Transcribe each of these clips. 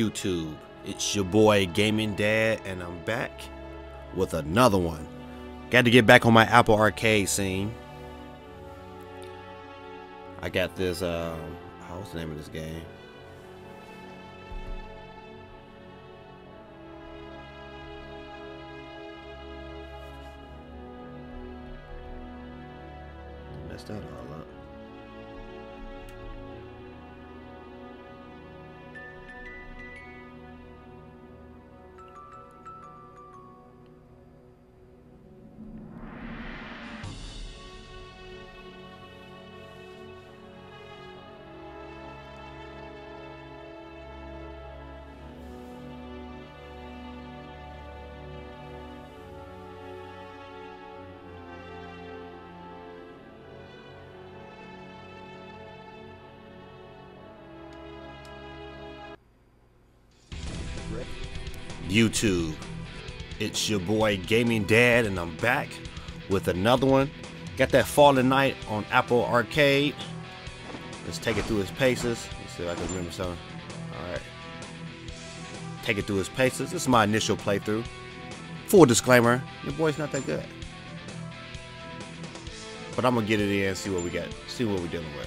YouTube. It's your boy Gaming Dad, and I'm back with another one. Got to get back on my Apple Arcade scene. I got this, what's the name of this game? I messed that all up. YouTube, it's your boy Gaming Dad, and I'm back with another one. Got that Fallen Knight on Apple Arcade. Let's take it through his paces. Let's see if I can remember something. Alright. Take it through his paces. This is my initial playthrough. Full disclaimer, your boy's not that good. But I'm gonna get it in and see what we got, see what we're dealing with.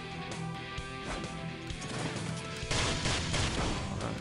right.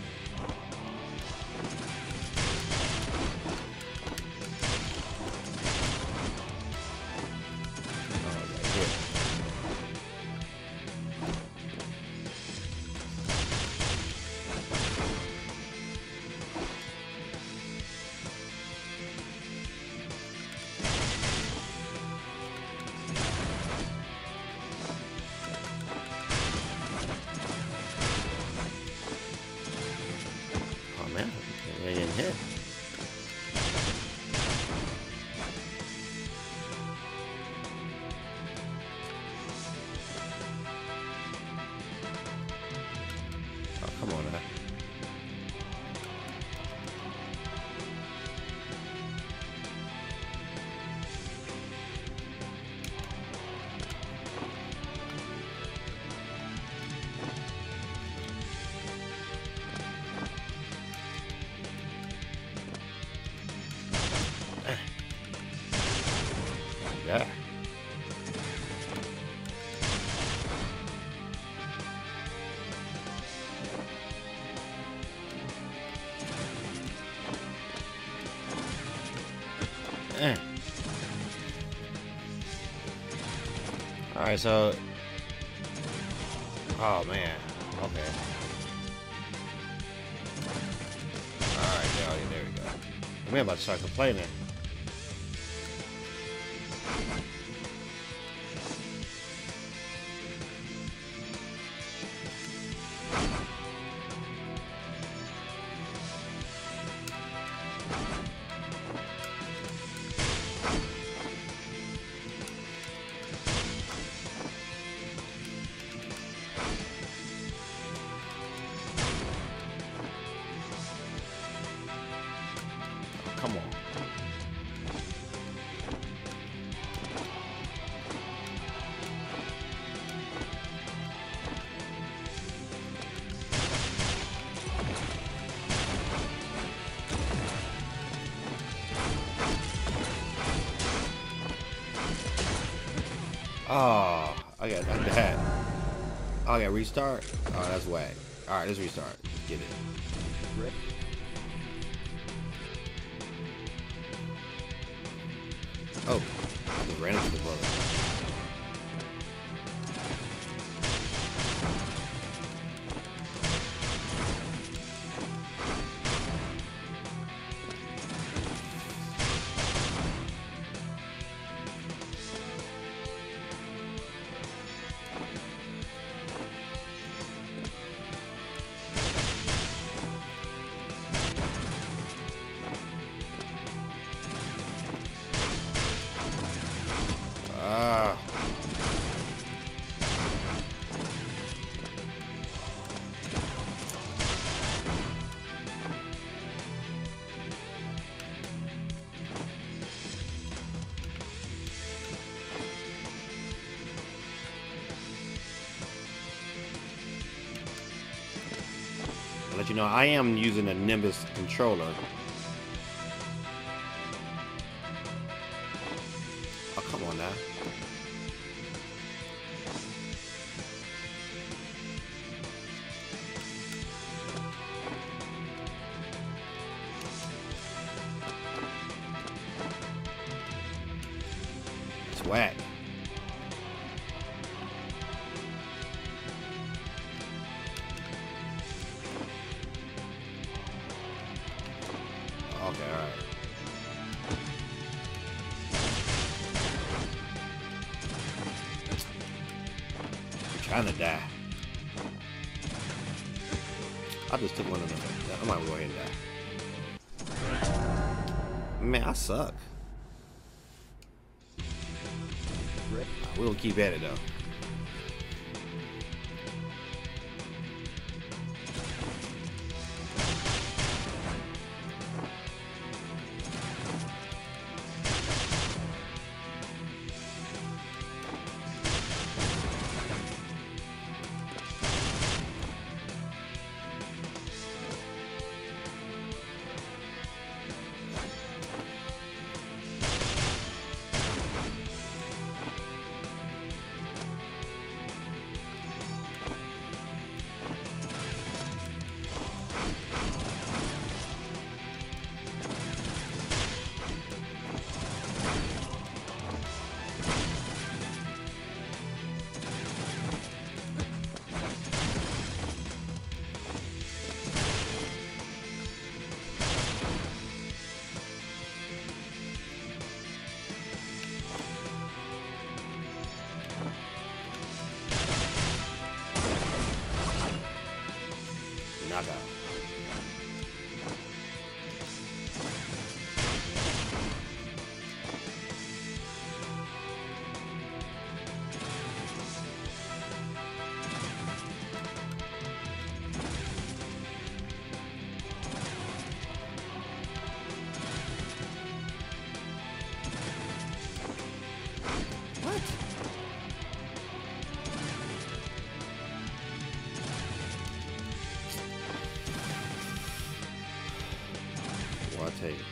Come on now. Yeah. Alright, so... Oh, man. Okay. Alright, yeah, there we go. I'm about to start complaining. Come on. Oh, I got that. Oh, I got restart. Oh, that's whack. All right, let's restart. Let's get it. Rip. Oh, I ran into the brother. let you know I am using a Nimbus controller. Oh, come on now. It's whack. Trying to die. I just took one of them. I might go ahead and die. Man, I suck. We'll keep at it though. Nada. Take it.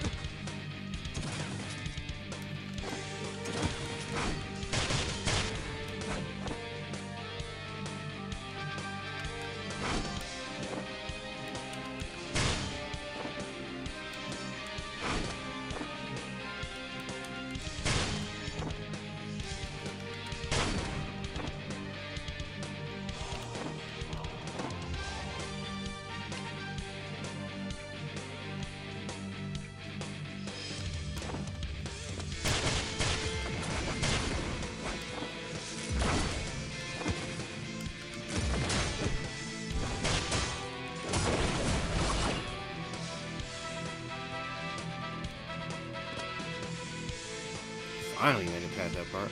Finally made it past that part.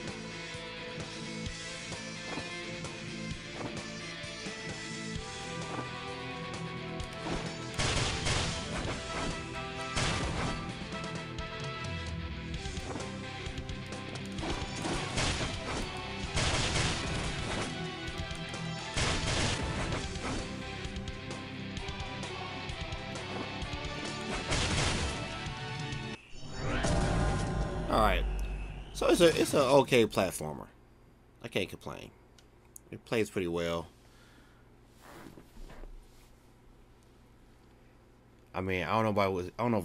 All right. So it's a okay platformer. I can't complain. It plays pretty well. I mean, I don't know if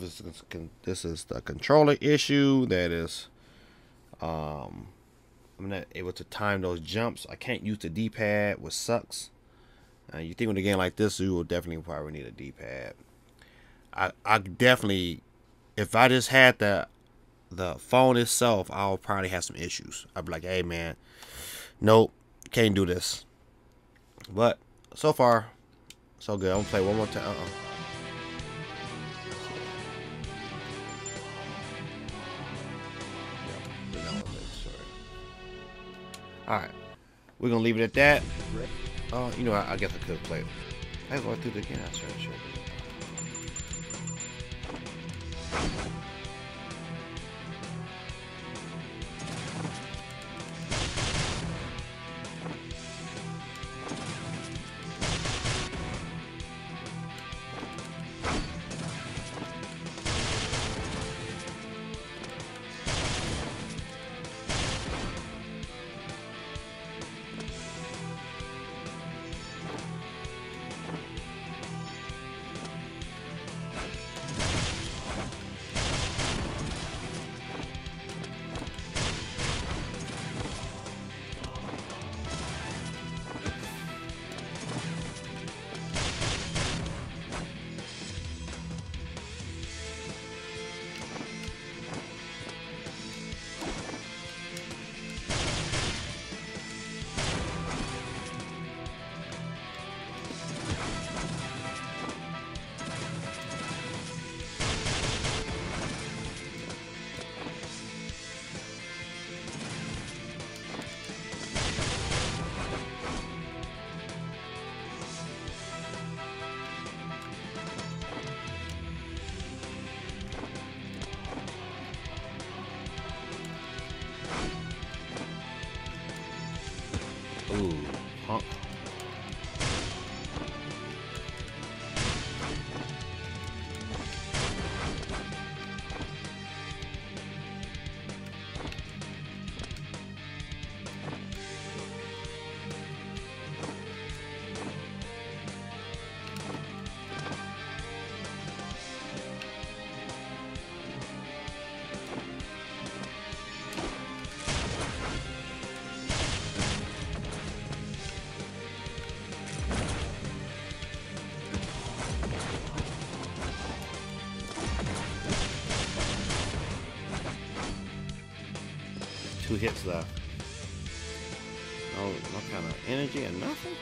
this is the controller issue that is. I'm not able to time those jumps. I can't use the D-pad, which sucks. You think with a game like this, you will definitely probably need a D-pad. I definitely, if I just had the phone itself, I'll probably have some issues. I'll be like, hey man, nope, can't do this. But so far, so good. I'm gonna play one more time. Alright, we're gonna leave it at that. Oh, you know, I guess I could play it. I go through the game. I'm sure. gets there. No, not kind of energy and nothing.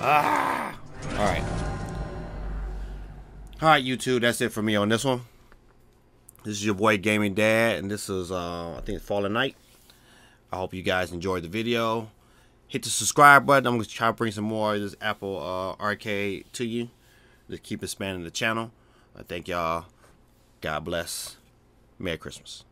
Ah! Alright. Alright, YouTube, that's it for me on this one. This is your boy Gaming Dad, and this is, I think it's Fallen Knight. I hope you guys enjoyed the video. Hit the subscribe button. I'm going to try to bring some more of this Apple Arcade to you. Just keep expanding the channel. I thank y'all. God bless. Merry Christmas.